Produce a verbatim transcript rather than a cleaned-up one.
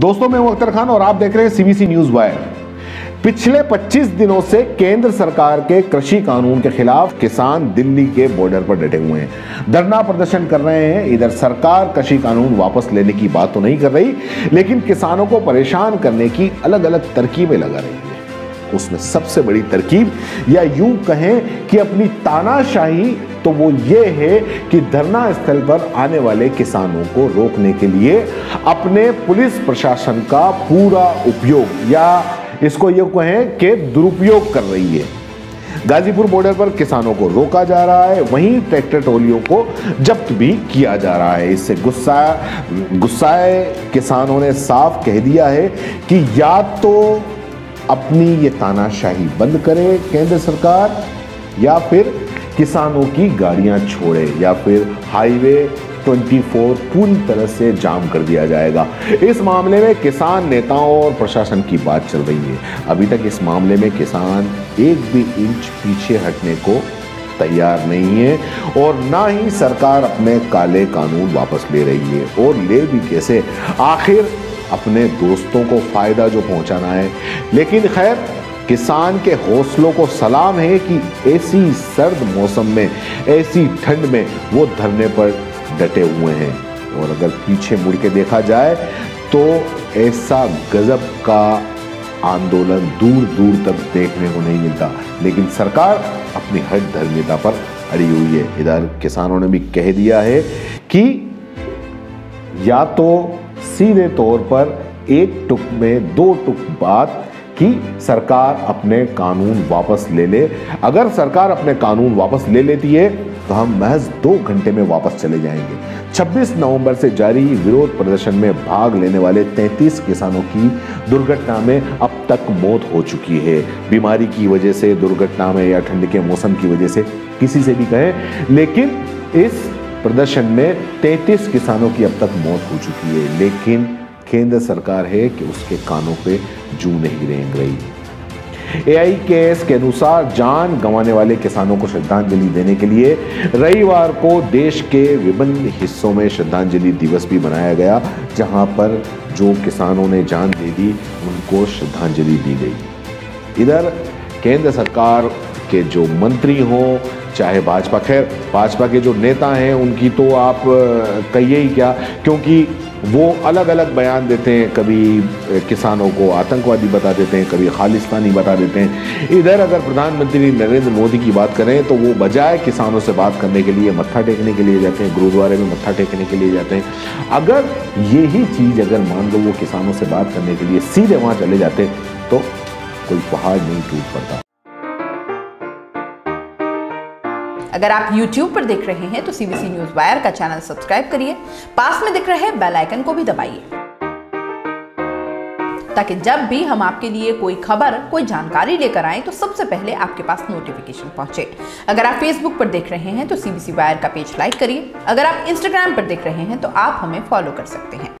दोस्तों, मैं हूं अख्तर खान और आप देख रहे हैं सीबीसी न्यूज वायर। पिछले पच्चीस दिनों से केंद्र सरकार के कृषि कानून के खिलाफ किसान दिल्ली के बॉर्डर पर डटे हुए हैं, धरना प्रदर्शन कर रहे हैं। इधर सरकार कृषि कानून वापस लेने की बात तो नहीं कर रही, लेकिन किसानों को परेशान करने की अलग अलग तरकीबें लगा रही है। उसमें सबसे बड़ी तरकीब, या यूं कहें कि अपनी तानाशाही, तो वो ये है कि धरना स्थल पर आने वाले किसानों को रोकने के लिए अपने पुलिस प्रशासन का पूरा उपयोग, या इसको ये कहें कि दुरुपयोग कर रही है। गाजीपुर बॉर्डर पर किसानों को रोका जा रहा है, वहीं ट्रैक्टर ट्रॉलियों को जब्त भी किया जा रहा है। इससे गुस्सा गुस्साए किसानों ने साफ कह दिया है कि या तो अपनी ये तानाशाही बंद करे केंद्र सरकार, या फिर किसानों की गाड़ियां छोड़े, या फिर हाईवे चौबीस पूरी तरह से जाम कर दिया जाएगा। इस मामले में किसान नेताओं और प्रशासन की बात चल रही है। अभी तक इस मामले में किसान एक भी इंच पीछे हटने को तैयार नहीं है, और ना ही सरकार अपने काले कानून वापस ले रही है। और ले भी कैसे, आखिर अपने दोस्तों को फायदा जो पहुंचाना है। लेकिन खैर, किसान के हौसलों को सलाम है कि ऐसी सर्द मौसम में, ऐसी ठंड में वो धरने पर डटे हुए हैं। और अगर पीछे मुड़ के देखा जाए तो ऐसा गजब का आंदोलन दूर दूर तक देखने को नहीं मिलता, लेकिन सरकार अपनी हट धर्मिता पर अड़ी हुई है। इधर किसानों ने भी कह दिया है कि या तो सीधे तौर पर एक टुक में दो टुक बात कि सरकार अपने कानून वापस ले ले। अगर सरकार अपने कानून वापस ले लेती है तो हम महज दो घंटे में वापस चले जाएंगे। छब्बीस नवंबर से जारी विरोध प्रदर्शन में भाग लेने वाले तैंतीस किसानों की दुर्घटना में अब तक मौत हो चुकी है। बीमारी की वजह से, दुर्घटना में, या ठंड के मौसम की वजह से, किसी से भी कहें, लेकिन इस प्रदर्शन में तैंतीस किसानों की अब तक मौत हो चुकी है। लेकिन केंद्र सरकार है कि उसके कानों पे जू नहीं रेंग रही। एआई केस के अनुसार जान गंवाने वाले किसानों को श्रद्धांजलि देने के लिए रविवार को देश के विभिन्न हिस्सों में श्रद्धांजलि दिवस भी मनाया गया, जहां पर जो किसानों ने जान दे दी उनको श्रद्धांजलि दी गई। इधर केंद्र सरकार के जो मंत्री हों, चाहे भाजपा, खैर भाजपा के जो नेता हैं उनकी तो आप कहिए ही क्या, क्योंकि वो अलग अलग बयान देते हैं। कभी किसानों को आतंकवादी बता देते हैं, कभी खालिस्तानी बता देते हैं। इधर अगर प्रधानमंत्री नरेंद्र मोदी की बात करें तो वो बजाय किसानों से बात करने के लिए मत्था टेकने के लिए जाते हैं, गुरुद्वारे में मत्था टेकने के लिए जाते हैं। अगर यही चीज़, अगर मान लो वो किसानों से बात करने के लिए सीधे वहाँ चले जाते तो कोई पहाड़ नहीं टूट पड़ता। अगर आप YouTube पर देख रहे हैं तो सीबीसी न्यूज वायर का चैनल सब्सक्राइब करिए, पास में दिख रहे बेल आइकन को भी दबाइए, ताकि जब भी हम आपके लिए कोई खबर, कोई जानकारी लेकर आए तो सबसे पहले आपके पास नोटिफिकेशन पहुंचे। अगर आप Facebook पर देख रहे हैं तो सीबीसी वायर का पेज लाइक करिए। अगर आप Instagram पर देख रहे हैं तो आप हमें फॉलो कर सकते हैं।